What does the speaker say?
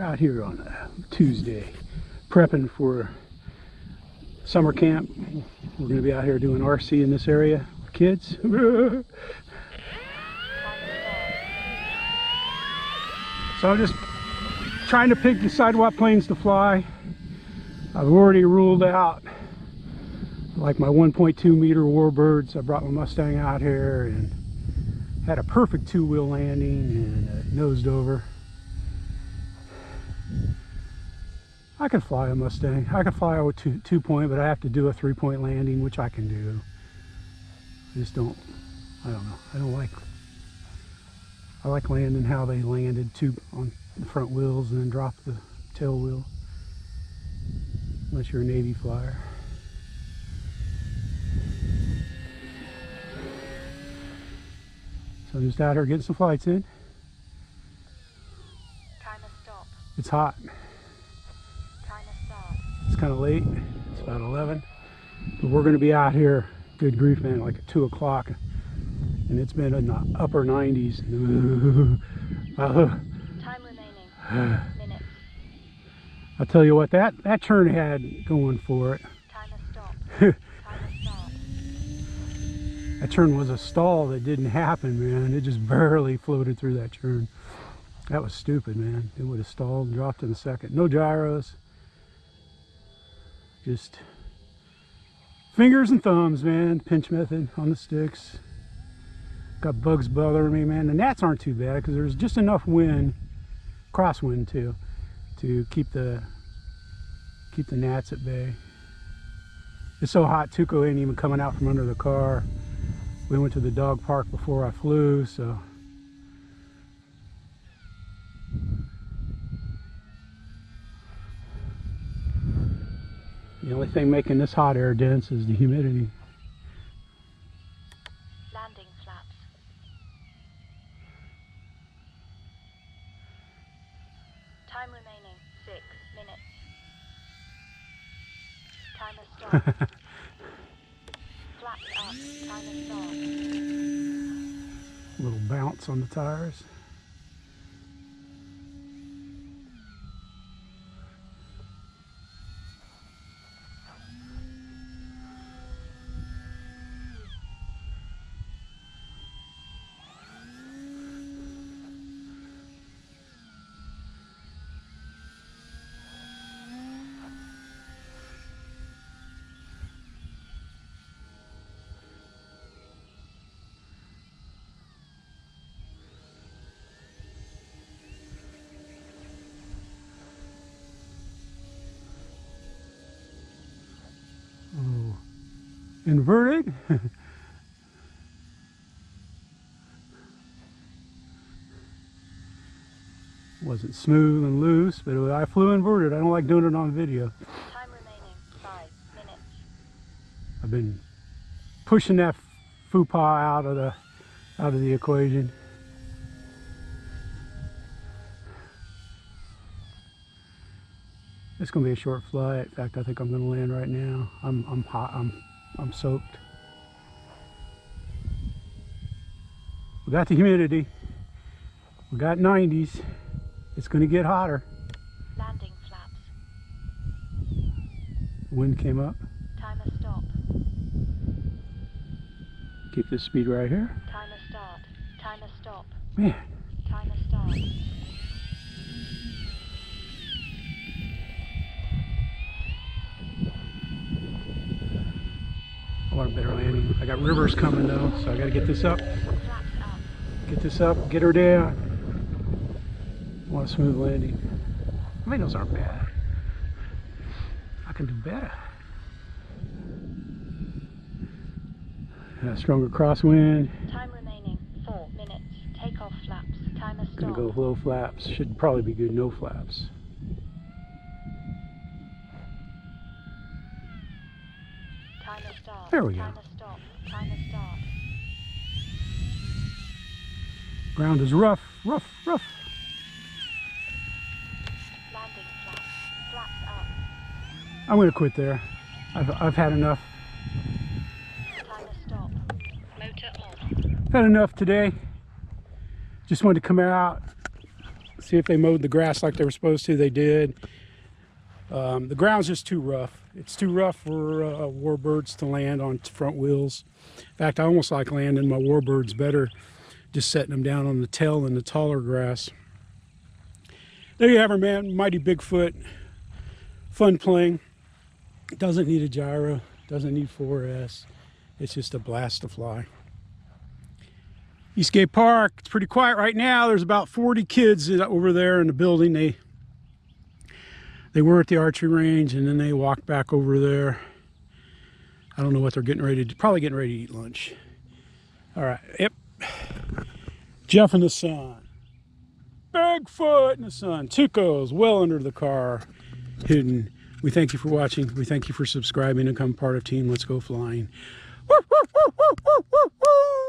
Out here on a Tuesday, prepping for summer camp. We're going to be out here doing RC in this area with kids. So I'm just trying to pick, decide what planes to fly. I've already ruled out like my 1.2 meter warbirds. I brought my Mustang out here and had a perfect two-wheel landing and it nosed over. I could fly a Mustang. I could fly a two-point, but I have to do a three-point landing, which I can do. I just don't. I don't know. I don't like. I like landing how they landed, two on the front wheels and then drop the tail wheel. Unless you're a Navy flyer. So I'm just out here getting some flights in. Time to stop. It's hot. Time to stop. It's kind of late. It's about 11. But we're going to be out here, good grief, man, like at 2 o'clock. And it's been in the upper 90s. Time remaining. Minutes. I'll tell you what, that turn had going for it. Time to stop. Time to stop. That turn was a stall that didn't happen, man. It just barely floated through that turn. That was stupid, man. It would have stalled and dropped in a second. No gyros. Just fingers and thumbs, man. Pinch method on the sticks. Got bugs bothering me, man. The gnats aren't too bad because there's just enough wind, crosswind too, to keep the gnats at bay. It's so hot, Tuco ain't even coming out from under the car. We went to the dog park before I flew, so. The only thing making this hot air dense is the humidity. Landing flaps. Time remaining, 6 minutes. Time to stop. Flaps up, time to stop. A little bounce on the tires. Inverted. Wasn't smooth and loose, but I flew inverted. I don't like doing it on video. Time remaining, 5 minutes. I've been pushing that fupa out of the equation. It's gonna be a short flight. In fact, I think I'm gonna land right now. I'm hot. I'm soaked. We got the humidity. We got 90s. It's going to get hotter. Landing flaps. Wind came up. Time to stop. Keep this speed right here. Time to start. Time to stop. Man. Time to start. A better landing. I got rivers coming though, so I got to get this up. Get this up, get her down. I want a smooth landing. I mean, those aren't bad. I can do better. Stronger crosswind. Time remaining, 4 minutes. Take off flaps. Time is stop. Gonna go low flaps. Should probably be good, no flaps. There we go. Time to stop. Time to stop. Ground is rough, rough, rough. Landing flaps. Flaps up. I'm going to quit there. I've had enough. Time to stop. Motor on. Had enough today. Just wanted to come out, see if they mowed the grass like they were supposed to. They did. The ground's just too rough. It's too rough for warbirds to land on front wheels. In fact, I almost like landing my warbirds better, just setting them down on the tail and the taller grass. There you have her, man. Mighty Bigfoot. Fun playing. Doesn't need a gyro. Doesn't need 4S. It's just a blast to fly. Eastgate Park, it's pretty quiet right now. There's about 40 kids over there in the building. They were at the archery range, and then they walked back over there. I don't know what they're getting ready to do. Probably getting ready to eat lunch. All right, yep. Jeff in the sun. Bigfoot in the sun. Tuco's well under the car, hidden. We thank you for watching. We thank you for subscribing and become part of Team Let's Go Flying. Woo, woo, woo, woo, woo, woo, woo.